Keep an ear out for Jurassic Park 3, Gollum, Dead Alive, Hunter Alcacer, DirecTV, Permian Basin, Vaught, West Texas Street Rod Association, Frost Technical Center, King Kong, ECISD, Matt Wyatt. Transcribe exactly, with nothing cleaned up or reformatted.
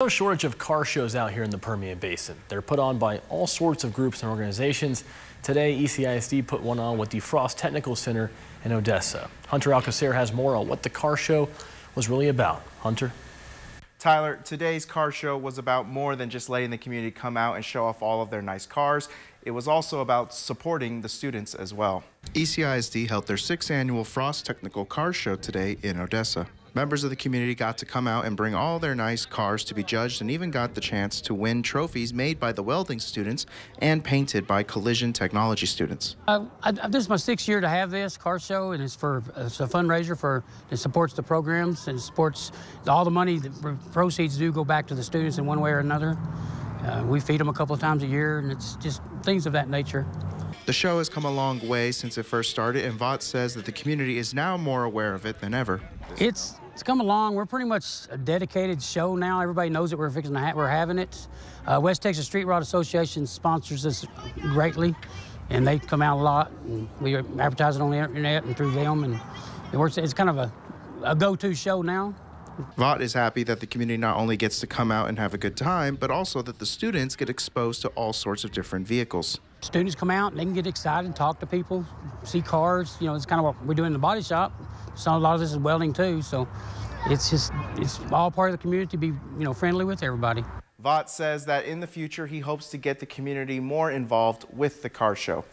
No shortage of car shows out here in the Permian Basin. They're put on by all sorts of groups and organizations. Today, E C I S D put one on with the Frost Technical Center in Odessa. Hunter Alcacer has more on what the car show was really about. Hunter? Tyler, today's car show was about more than just letting the community come out and show off all of their nice cars. It was also about supporting the students as well. E C I S D held their sixth annual Frost Technical Car Show today in Odessa. Members of the community got to come out and bring all their nice cars to be judged and even got the chance to win trophies made by the welding students and painted by collision technology students. Uh, I, this is my sixth year to have this car show, and it's for it's a fundraiser for it supports the programs and supports all the money that proceeds do go back to the students in one way or another. Uh, we feed them a couple of times a year, and it's just things of that nature. The show has come a long way since it first started, and Vaught says that the community is now more aware of it than ever. It's It's come along. We're pretty much a dedicated show now. Everybody knows that we're fixing to ha we're having it. Uh, West Texas Street Rod Association sponsors us greatly, and they come out a lot. And we advertise it on the internet and through them, and it works. It's kind of a, a go-to show now. Vaught is happy that the community not only gets to come out and have a good time, but also that the students get exposed to all sorts of different vehicles. Students come out and they can get excited, talk to people, see cars. You know, it's kind of what we do in the body shop. So a lot of this is welding too. So it's just, it's all part of the community to be, you know, friendly with everybody. Vaught says that in the future, he hopes to get the community more involved with the car show.